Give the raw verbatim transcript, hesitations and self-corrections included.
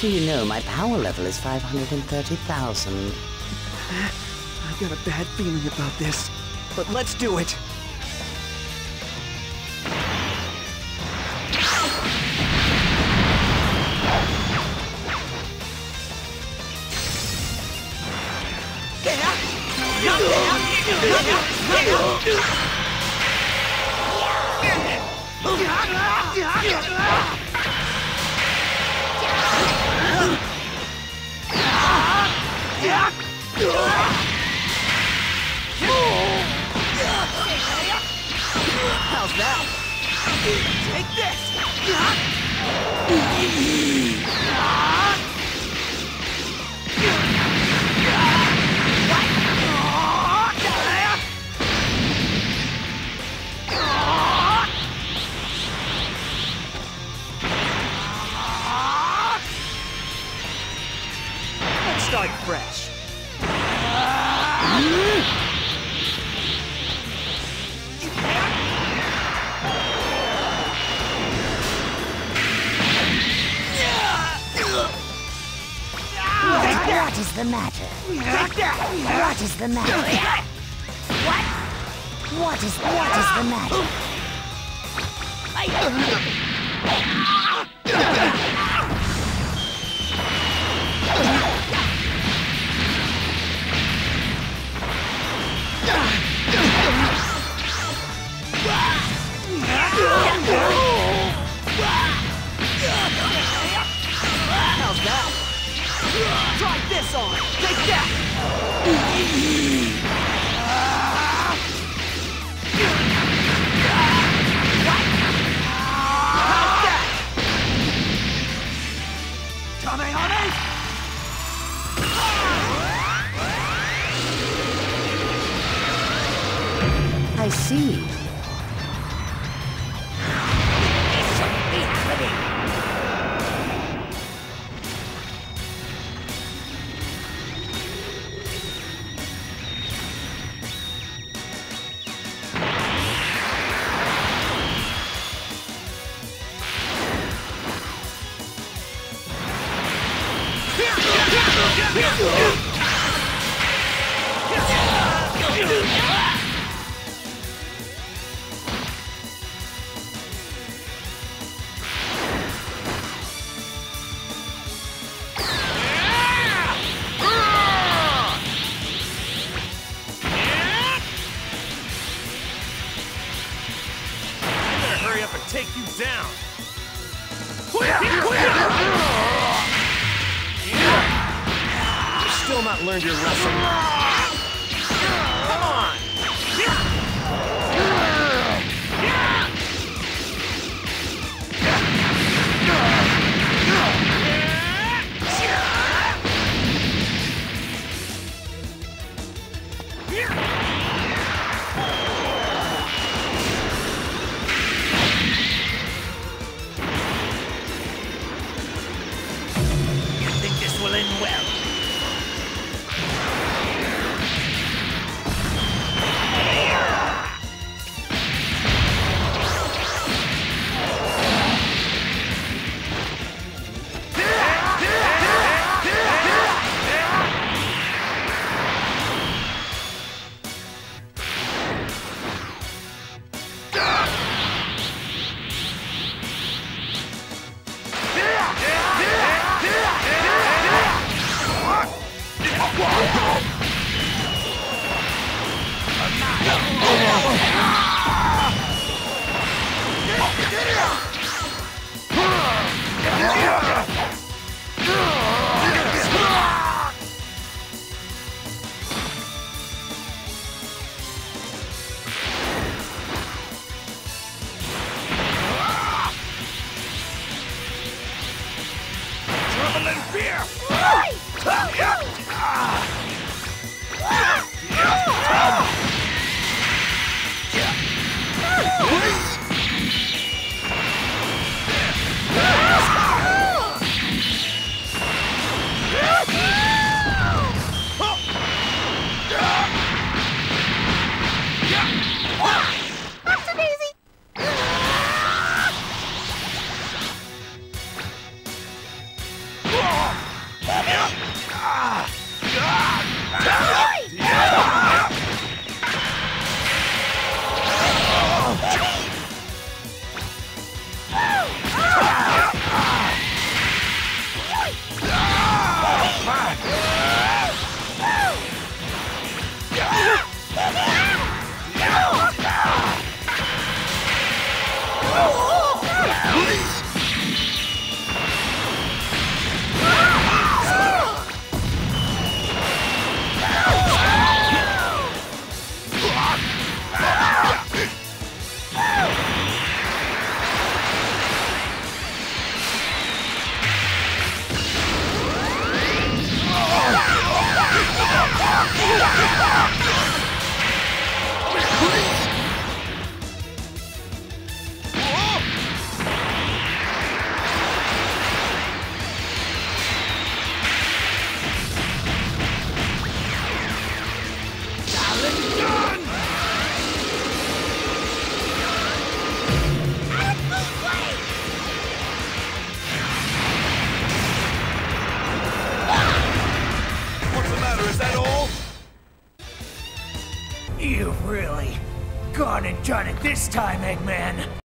so you know, my power level is five hundred thirty thousand. I've got a bad feeling about this, but let's do it! How's that? Take this! Let's start fresh. What is the matter? What is the matter? What? What is what is the matter? How's that? Try this on! Take that! How's that? Kamehameha! I see. This shouldn't be happening! Learned your lesson. Come on! You think this will end well? Let's go! Is that all? You've really gone and done it this time, Eggman.